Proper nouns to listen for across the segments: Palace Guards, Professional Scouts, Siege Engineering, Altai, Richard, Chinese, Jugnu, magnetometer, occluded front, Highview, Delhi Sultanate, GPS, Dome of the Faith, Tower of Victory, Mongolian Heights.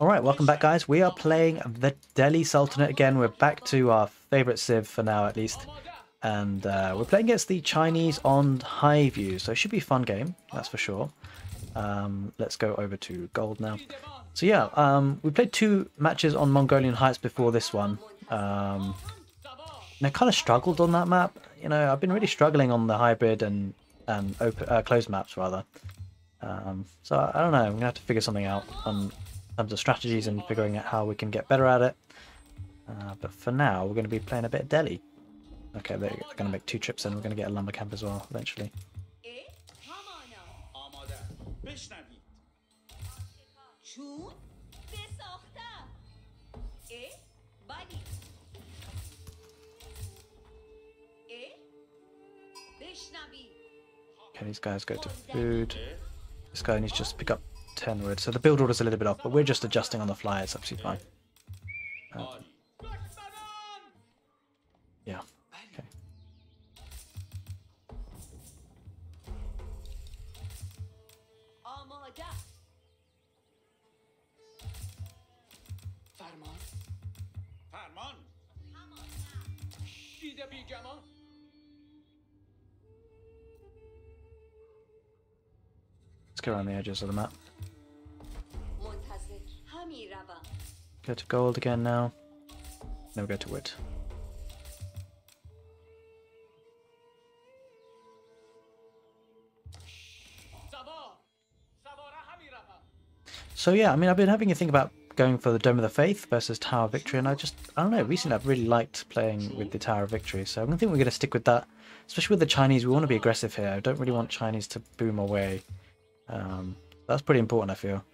All right, welcome back, guys. We are playing the Delhi Sultanate again. We're back to our favorite civ for now, at least. And we're playing against the Chinese on Highview, so it should be a fun game, that's for sure. Let's go over to gold now. So yeah, we played two matches on Mongolian Heights before this one. And I kind of struggled on that map. You know, I've been really struggling on the hybrid and open, closed maps, rather. So I don't know, I'm going to have to figure something out on terms of strategies and figuring out how we can get better at it. But for now, we're going to be playing a bit of Delhi. Okay, they're going to make two trips in. We're going to get a lumber camp as well, eventually. Okay, these guys go to food. This guy needs to just pick up 10 wood. So the build order's a little bit off, but we're just adjusting on the fly. It's absolutely fine. Yeah. Okay. Let's go around the edges of the map. Go to gold again now. Now we go to wood. So yeah, I mean, I've been having a think about going for the Dome of the Faith versus Tower of Victory, and I don't know, recently I've really liked playing with the Tower of Victory, so I think we're going to stick with that, especially with the Chinese. We want to be aggressive here. I don't really want Chinese to boom away. That's pretty important, I feel.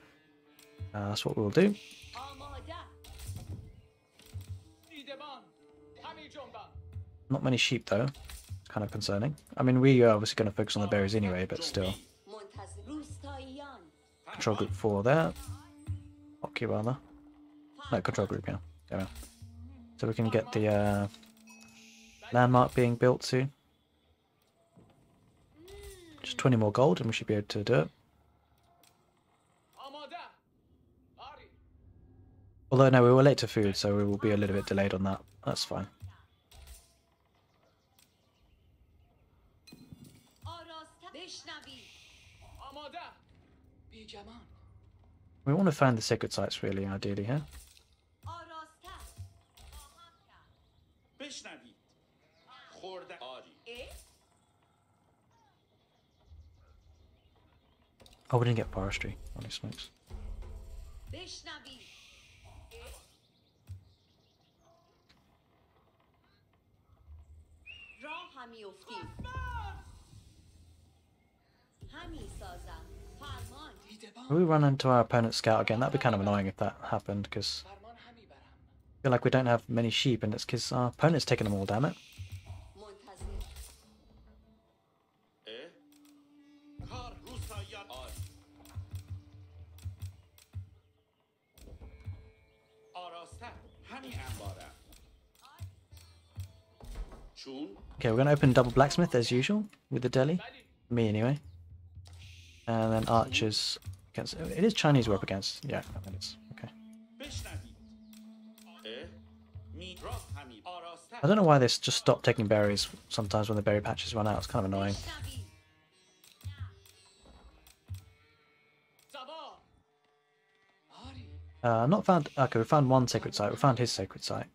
That's what we'll do. Not many sheep, though. It's kind of concerning. I mean, we are obviously going to focus on the berries anyway, but still. Control group 4 there. Okay, rather. No, control group, yeah. There we are. So we can get the landmark being built soon. Just 20 more gold and we should be able to do it. Although, no, we were late to food, so we will be a little bit delayed on that. That's fine. We want to find the sacred sites, really, ideally, here. Oh, we didn't get forestry. Holy smokes. Will we run into our opponent's scout again? That'd be kind of annoying if that happened, because I feel like we don't have many sheep, and it's because our opponent's taking them all, damn it. Okay, we're going to open double blacksmith as usual with the Delhi. Me anyway. And then archers against... It is Chinese we're up against. Yeah, I think it's... Okay. I don't know why they just stop taking berries sometimes when the berry patches run out. It's kind of annoying. Not found... Okay, we found one sacred site. We found his sacred site.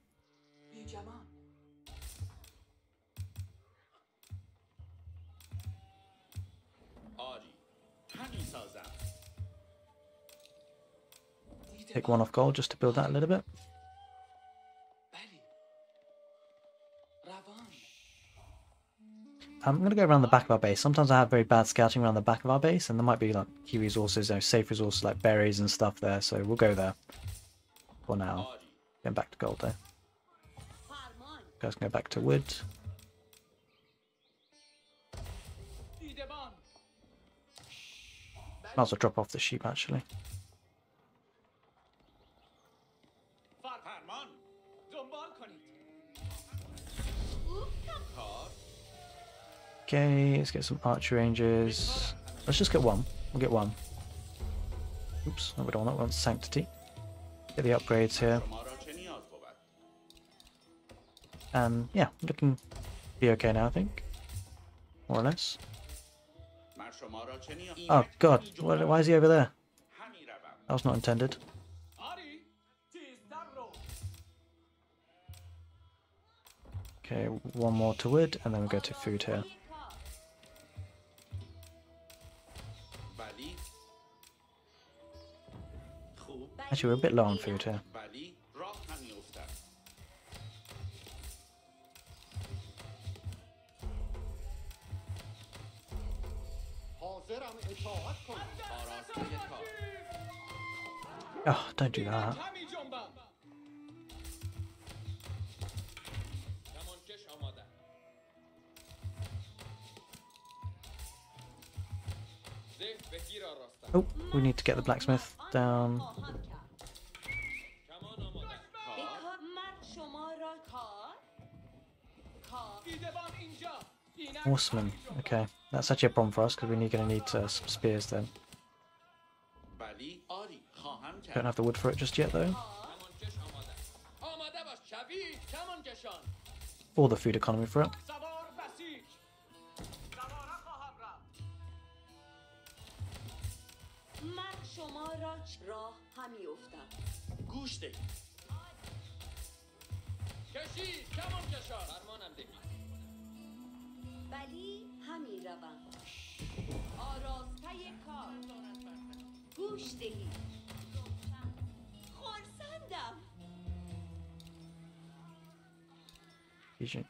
Take one off gold just to build that a little bit. I'm going to go around the back of our base. Sometimes I have very bad scouting around the back of our base, and there might be like key resources, you know, safe resources like berries and stuff there, so we'll go there for now. Going back to gold there. Guys can go back to wood. Might as well drop off the sheep actually. Okay, let's get some archer ranges. Let's just get one. We'll get one. Oops, no, we don't want that. We want sanctity. Get the upgrades here. And yeah, looking to be okay now, I think. More or less. Oh god, why is he over there? That was not intended. Okay, one more to wood, and then we go to food here. Actually, we're a bit low on food here. Oh, don't do that. Oh, we need to get the blacksmith down. Horseman, okay. That's actually a problem for us because we're going to need some spears then. Don't have the wood for it just yet though. Or the food economy for it.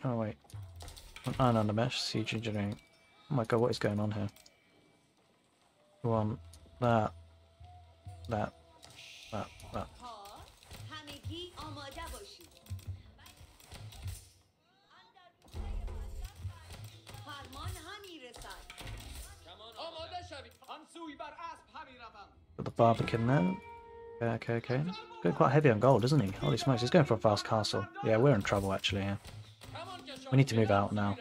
Oh wait, an iron under mesh, siege engineering. Oh my god, what is going on here? We want that, that, that, that. Got the barbican there. Okay, okay, okay. Going quite heavy on gold, isn't he? Holy smokes, he's going for a fast castle. Yeah, we're in trouble actually here. We need to move out now.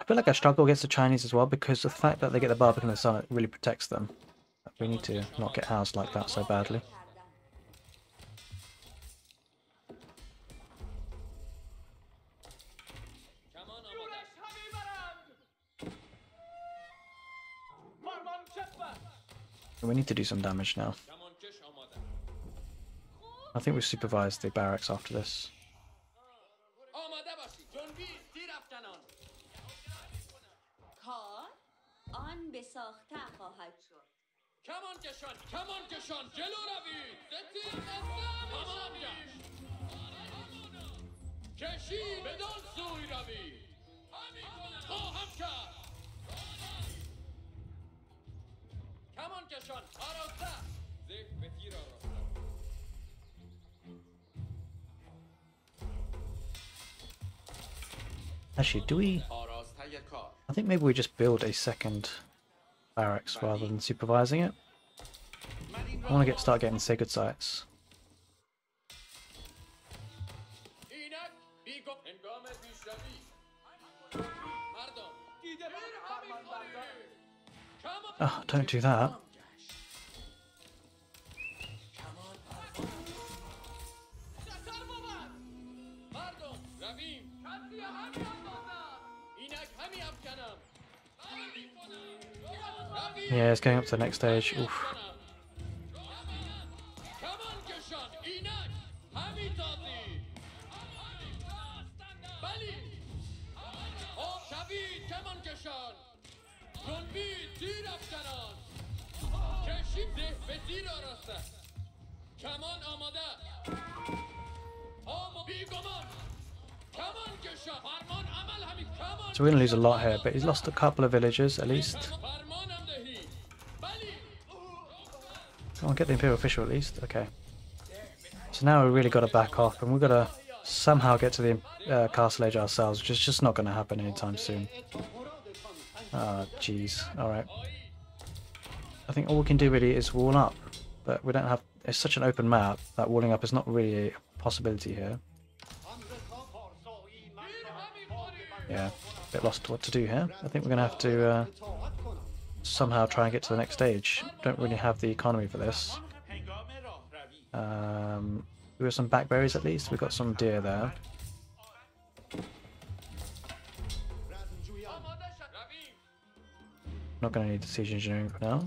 I feel like I struggle against the Chinese as well because the fact that they get the barbican in the sun, it really protects them. We need to not get housed like that so badly. We need to do some damage now. I think we've supervised the barracks after this. Actually, do we... I think maybe we just build a second barracks rather than supervising it. I want to start getting sacred sites. Oh, don't do that. Yeah, it's going up to the next stage. Oof. So we're going to lose a lot here, but he's lost a couple of villagers at least. Come on, get the Imperial Official at least. Okay. So now we've really got to back off, and we've got to somehow get to the Castle Age ourselves, which is just not going to happen anytime soon. Ah, oh, jeez. Alright. I think all we can do really is wall up, but we don't have... It's such an open map that walling up is not really a possibility here. Yeah, a bit lost what to do here. I think we're going to have to somehow try and get to the next stage. Don't really have the economy for this. We have some backberries at least. We've got some deer there. Not going to need the siege engineering for now.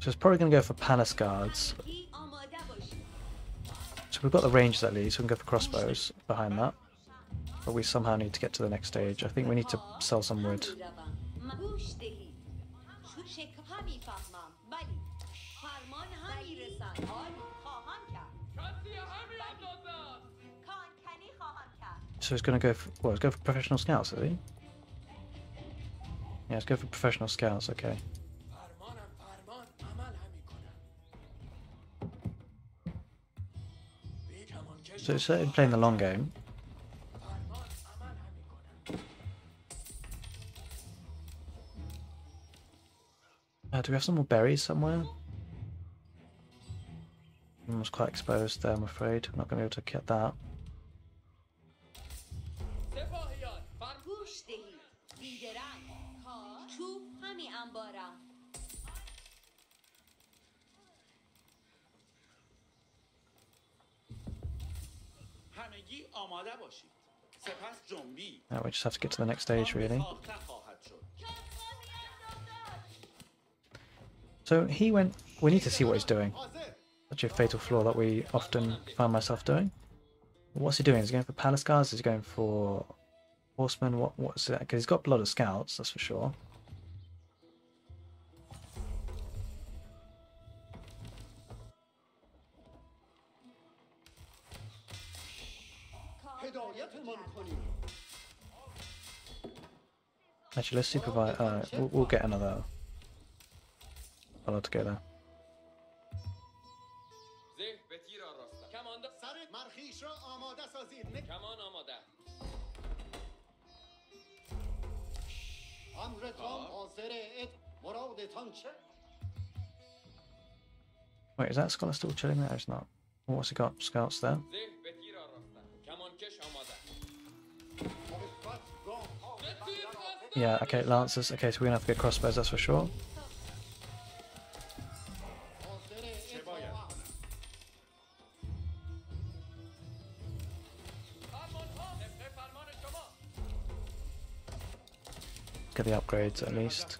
So it's probably going to go for Palace Guards. So we've got the ranges at least, we can go for crossbows behind that. But we somehow need to get to the next stage. I think we need to sell some wood. So it's going to go for... Well, let's go for Professional Scouts, is he? Yeah, let's go for Professional Scouts, okay. So it's certainly playing the long game. Do we have some more berries somewhere? I was quite exposed there, I'm afraid. I'm not going to be able to get that. Now we just have to get to the next stage, really. So he went... We need to see what he's doing. Such a fatal flaw that we often find myself doing. What's he doing? Is he going for Palace Guards? Is he going for Horsemen? What's that? Because he's got a lot of Scouts, that's for sure. Actually, let's supervise. We'll get another follow together. Wait, is that scholar still chilling there? It's not. What's he got? Scouts there. Yeah, okay, Lancers. Okay, so we're going to have to get crossbows, that's for sure. Get the upgrades at least.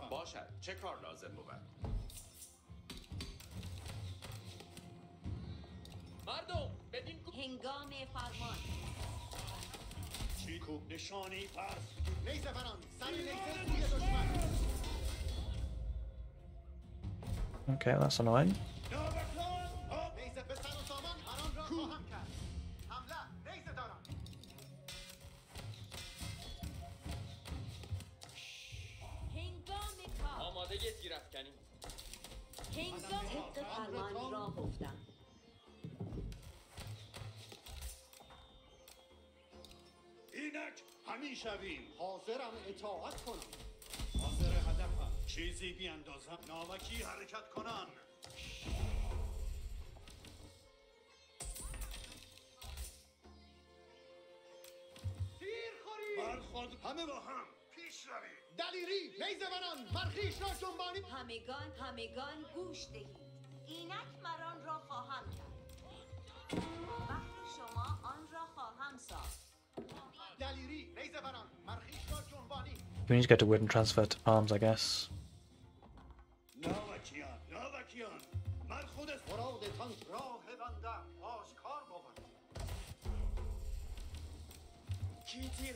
Okay, that's annoying. We need to go to wood and transfer to palms, I guess.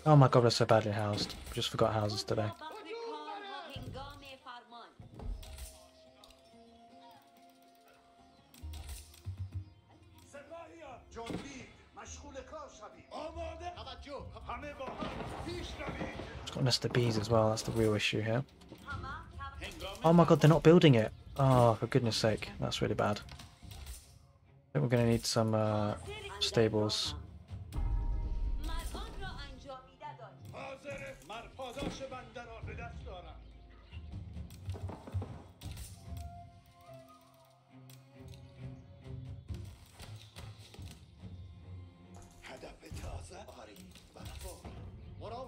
Oh my god, we're so badly housed. We just forgot houses today. It's got Nest of Bees as well, that's the real issue here. Oh my god, they're not building it. Oh, for goodness sake, that's really bad. I think we're going to need some stables.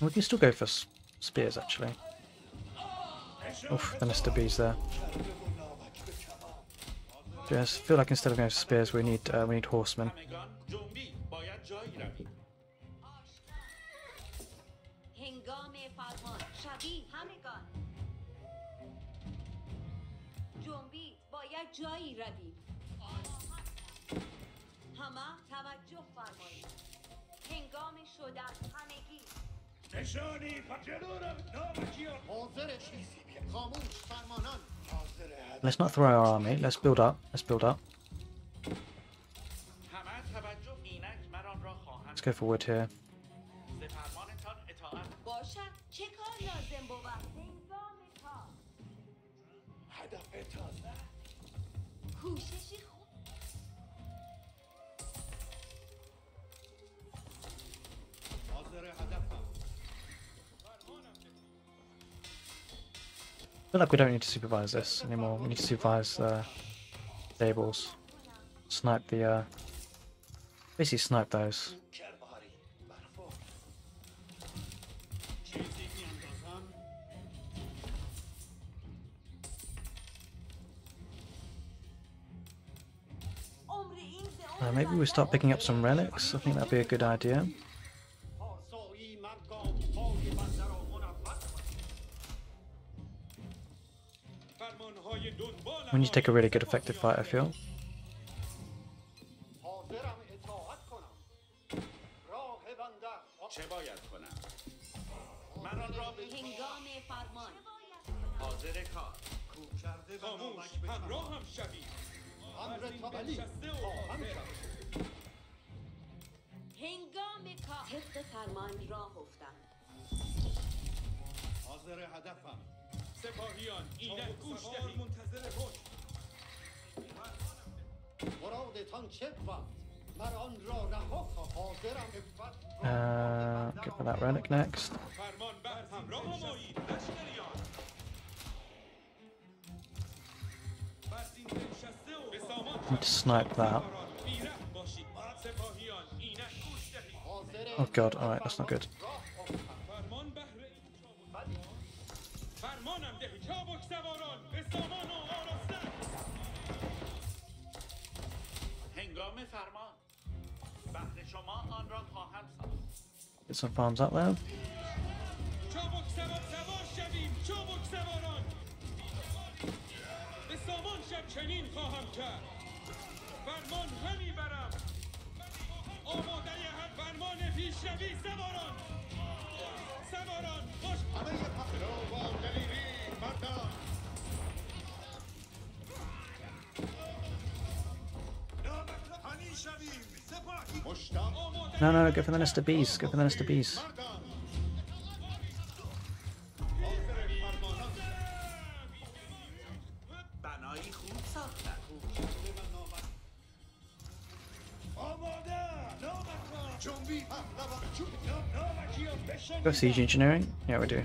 We can still go for spears, actually. Oof, the Nest of Bees there. Just feel like instead of going for spears, we need horsemen. Let's not throw our army, let's build up, Let's go for wood here. I feel like we don't need to supervise this anymore. We need to supervise the stables. Snipe the basically snipe those. Maybe we start picking up some relics. I think that'd be a good idea. We need to take a really good effective fight, I feel. Go for that relic next. Need to snipe that. Oh god, alright, that's not good. Get some farms up there. No, no, no, go for the Nest of Bees, go for the Nest of Bees. Go Siege Engineering? Yeah, we do.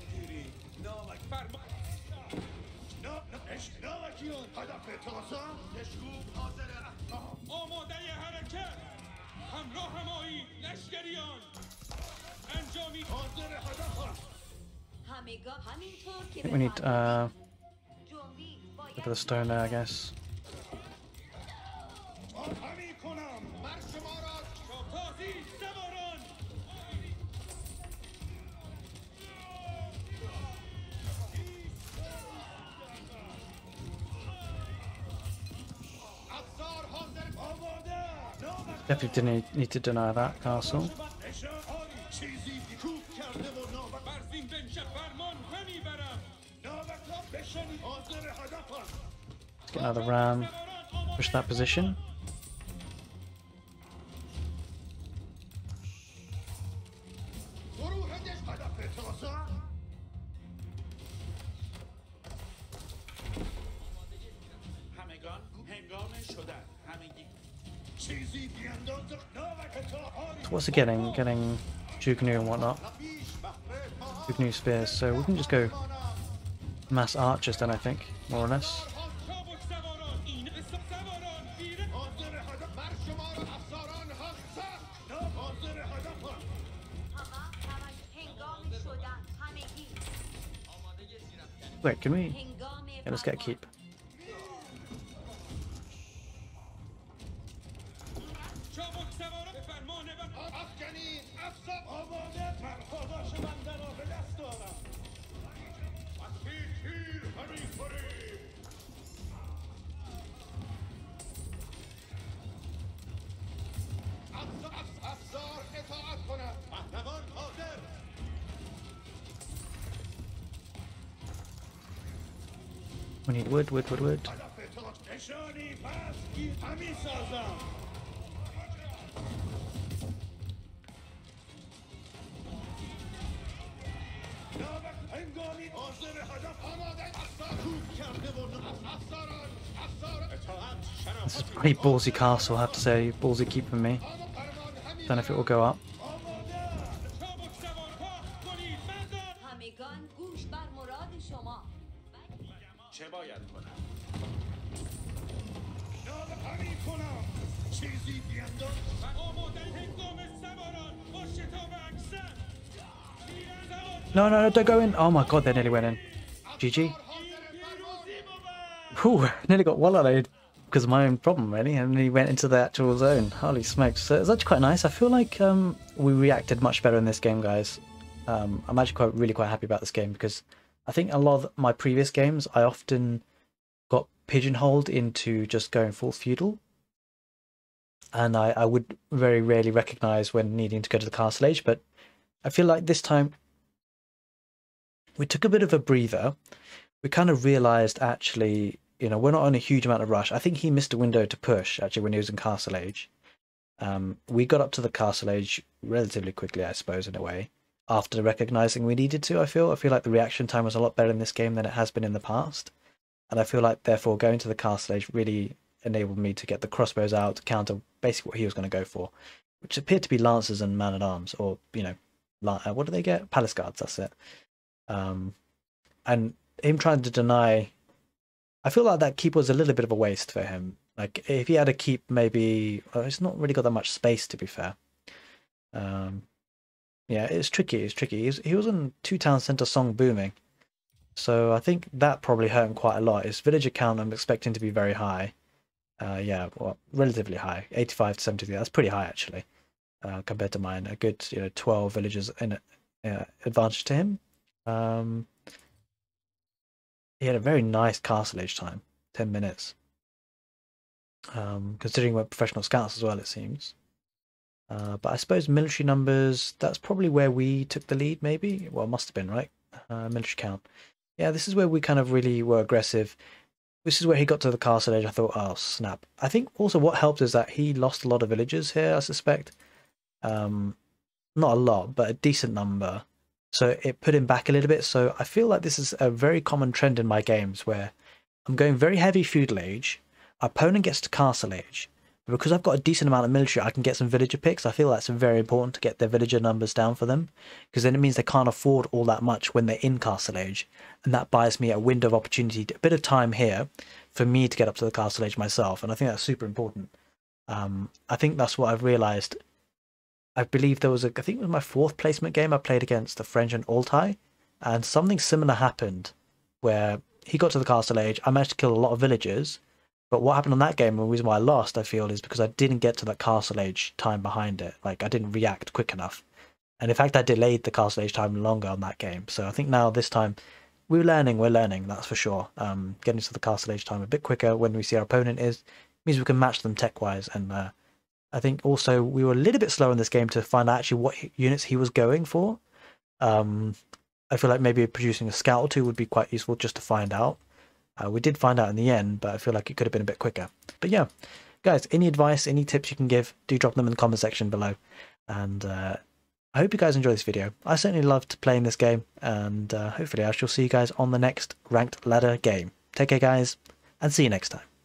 میگیری نامک فرما نامکیان هدف تازم نشکوب حاضره آماده حرکت همراه همایی لشکریان انجامی حاضر هدف هست I think we need a bit of stone there, I guess. Definitely didn't need to deny that castle. Let's get another ram, push that position. So what's it getting? Getting Jugnu and whatnot. Jugnu spears, so we can just go mass archers then, I think, more or less. Wait, can we? Yeah, let's get a keep. We need wood. This is a pretty ballsy castle, I have to say. Ballsy keep for me. Don't know if it will go up. No, don't go in. Oh my god, they nearly went in. GG. Ooh, nearly got wallowed because of my own problem, really, and nearly went into the actual zone. Holy smokes. So it's actually quite nice. I feel like we reacted much better in this game, guys. I'm actually really quite happy about this game because I think a lot of my previous games, I often got pigeonholed into just going full feudal. And I would very rarely recognize when needing to go to the castle age, but I feel like this time we took a bit of a breather. We kind of realized, actually, you know, we're not on a huge amount of rush. I think he missed a window to push, actually, when he was in Castle Age. We got up to the Castle Age relatively quickly, I suppose, in a way, after recognizing we needed to, I feel. I feel like the reaction time was a lot better in this game than it has been in the past. And I feel like, therefore, going to the Castle Age really enabled me to get the crossbows out to counter basically what he was going to go for, which appeared to be lancers and man-at-arms, or, you know, what do they get? Palace Guards, that's it. And him trying to deny, I feel like that keep was a little bit of a waste for him. Like, if he had a keep, maybe, well, it's not really got that much space, to be fair. Yeah, it's tricky. He was in two town center song booming, so I think that probably hurt him quite a lot. His villager count I'm expecting to be very high. Yeah, well, relatively high, 85 to 73. That's pretty high, actually, compared to mine. A good, you know, 12 villagers in advantage to him. He had a very nice castle age time, 10 minutes. Considering we're professional scouts as well, it seems. But I suppose military numbers, that's probably where we took the lead, maybe. Well, it must have been, right? Military count. Yeah, this is where we kind of really were aggressive. This is where he got to the castle age. I thought, oh, snap. I think also what helped is that he lost a lot of villagers here, I suspect. Not a lot, but a decent number. So it put him back a little bit. So I feel like this is a very common trend in my games where I'm going very heavy feudal age. Opponent gets to castle age. But because I've got a decent amount of military, I can get some villager picks. I feel that's very important to get their villager numbers down for them, because then it means they can't afford all that much when they're in Castle Age, and that buys me a window of opportunity, a bit of time here for me to get up to the Castle Age myself, and I think that's super important. I think that's what I've realised. I believe there was a, I think it was my fourth placement game I played against the French and Altai, and something similar happened where he got to the Castle Age. I managed to kill a lot of villagers, but what happened on that game, and the reason why I lost, I feel, is because I didn't get to that Castle Age time behind it. Like, I didn't react quick enough, and in fact I delayed the Castle Age time longer on that game. So I think now this time we're learning, that's for sure. Getting to the Castle Age time a bit quicker when we see our opponent is means we can match them tech wise, and I think also we were a little bit slow in this game to find out actually what units he was going for. I feel like maybe producing a scout or two would be quite useful just to find out. We did find out in the end, but I feel like it could have been a bit quicker. But yeah, guys, any advice, any tips you can give, do drop them in the comment section below. And I hope you guys enjoy this video. I certainly loved playing this game, and hopefully I shall see you guys on the next ranked ladder game. Take care, guys, and see you next time.